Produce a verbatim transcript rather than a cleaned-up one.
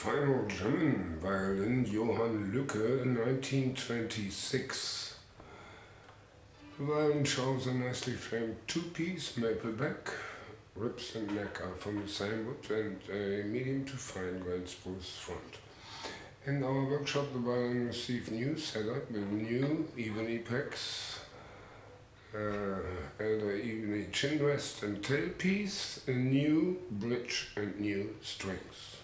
final German violin, Johann Luecke, nineteen twenty-six. The violin shows a nicely framed two-piece maple back, ribs and neck are from the same wood, and a medium to fine grained spruce front. In our workshop, the violin received new setup with new ebony pegs, uh, and a ebony chin rest and tailpiece, a new bridge and new strings.